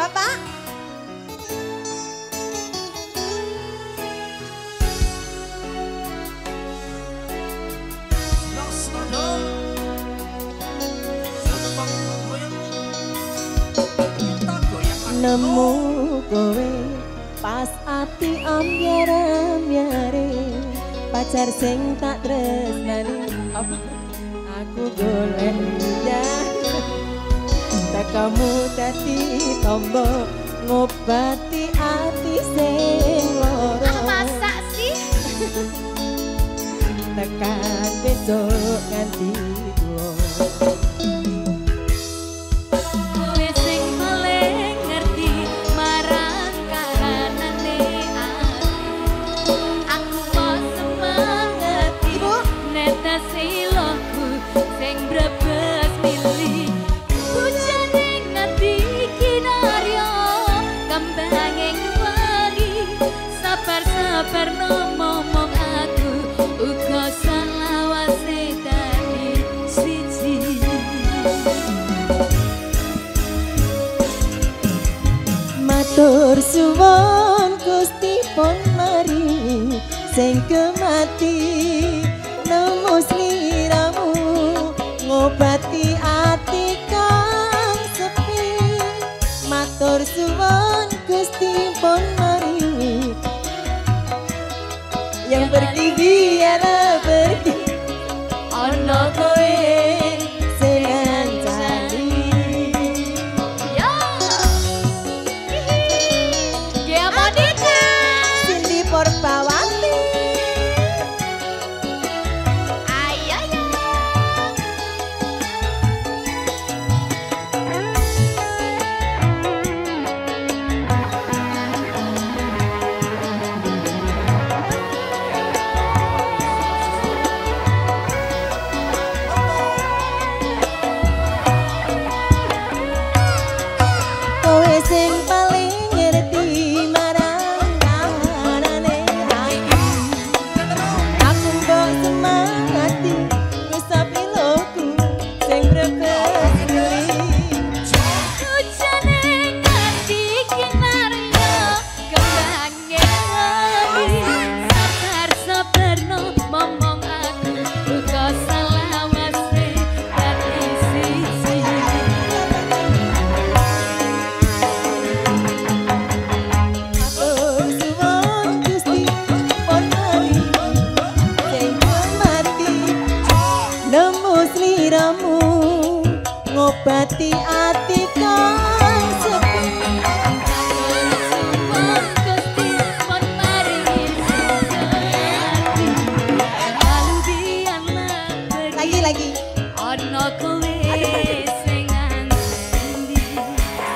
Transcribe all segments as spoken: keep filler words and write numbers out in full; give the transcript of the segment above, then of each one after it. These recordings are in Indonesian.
Bapak. Nemu kowe pas ati ambyar-ambyare pacar sing tak tresnani. Aku golek jan kamu tadi tombo ngobati ati sing loro. Ah, masa sih? Tekan besok ganti duo. Kowe sing paling ngerti marang karanane aku. Aku mau semangat ibu netes siloku sing brebes milih. Pernah ngomong aku uga selawase tadi siji matur suwun Gusti pun mari sing kemati nemu sliramu ngobati ati kang sepi matur suwun Gusti pun mari yang bertinggi ialah bertinggi ono kowe senang cari ya dia Monica Cindy Porbawati ayo ya sing paling ngerti marang karane aku aku dong semangati ngesapi loku sing brebes ujane ngerti kinaryo kembange wani sabar sabar no momong aku buka selawase dari sisi ngobati ati kang sepi suwun Gusti pun mari sejati kalubianlah lagi lagi ono kowe sing ngendi hati-hati kang matur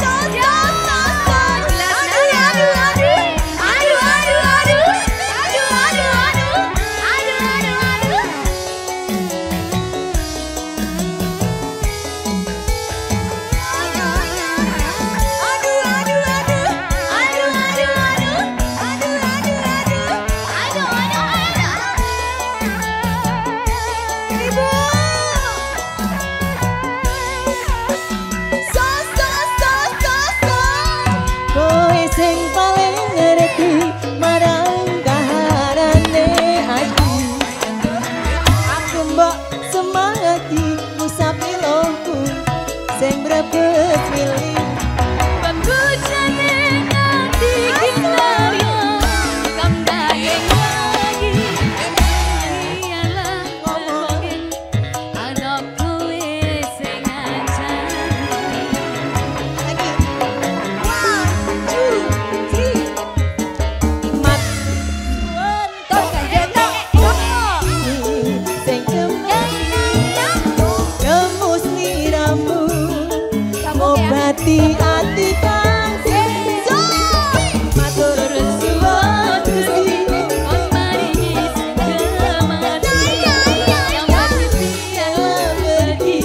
suwun Gusti pun mari yang lagi-lagi aduh aduh aduh Bye.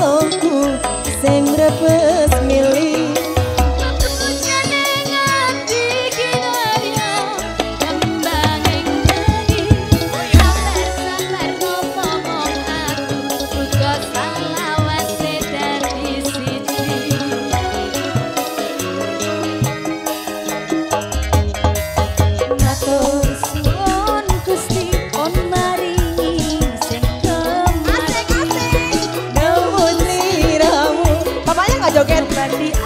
lelongku sing repes milih Terima kasih.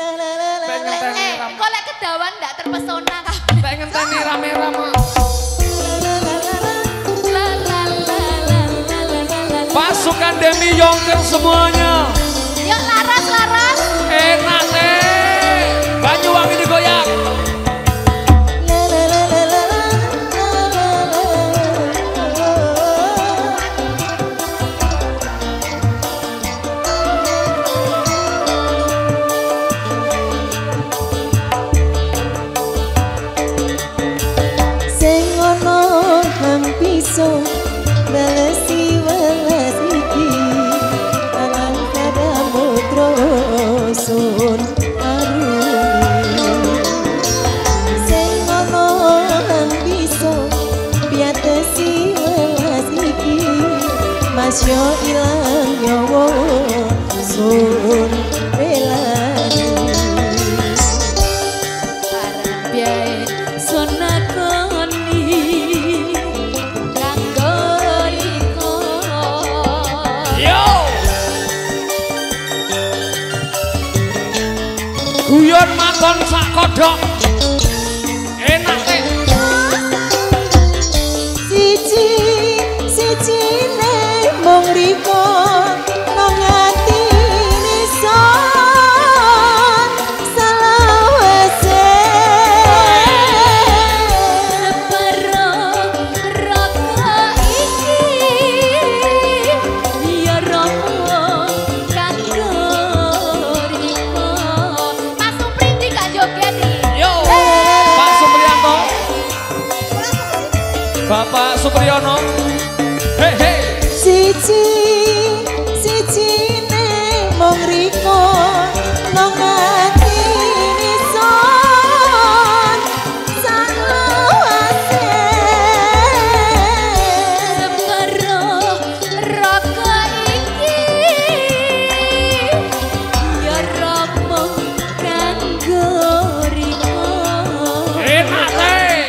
Eh, kok lek kedawan ndak terpesona kah? Mbak ngenteni rame-rame. Pasukan Demi Yongker semuanya. Yuk laras laras. Enak eh. Banyuwangi digoyak. Yo ilang nyawa sun belani parang biae sun nakoni kanggo iko yo guyon maton sak kodhok enak e siji siji Riko nang ati nison salawase Pero roko iki Ya roko kanggo Riko Mas Supri di Kak Jogja nih Yo, Pak Supriyanto Bapak Supriyono Hei hei Siji, siji ne mong riko nang ati nison salawase Pero roko iki ya romo kanggo riko Enak eh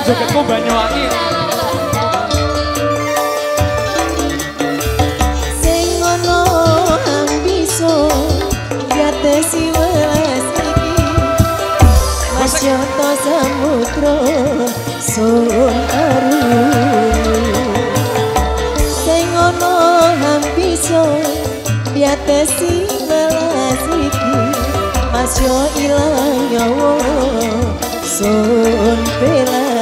Jogetku Banyuwangi Sing ngono ambiso Gatesi welas iki Mas Yoto Samutro Sun Arung Sing ngono ambiso Gatesi welas iki Mas Yo ilang nyawa Sun Belani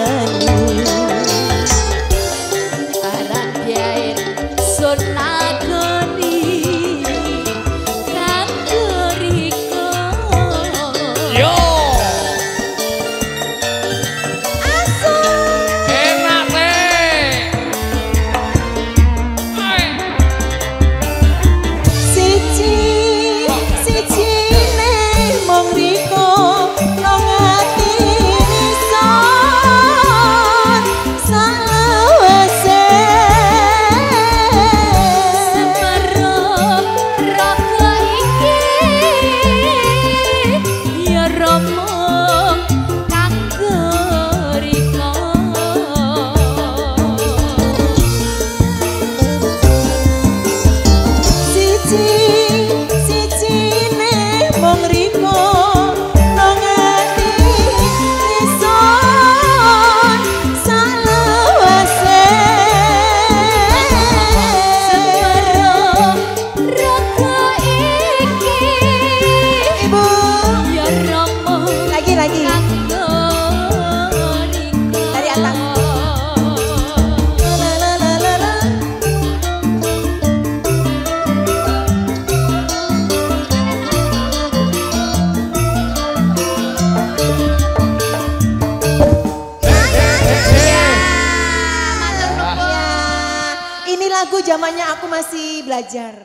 Aku masih belajar.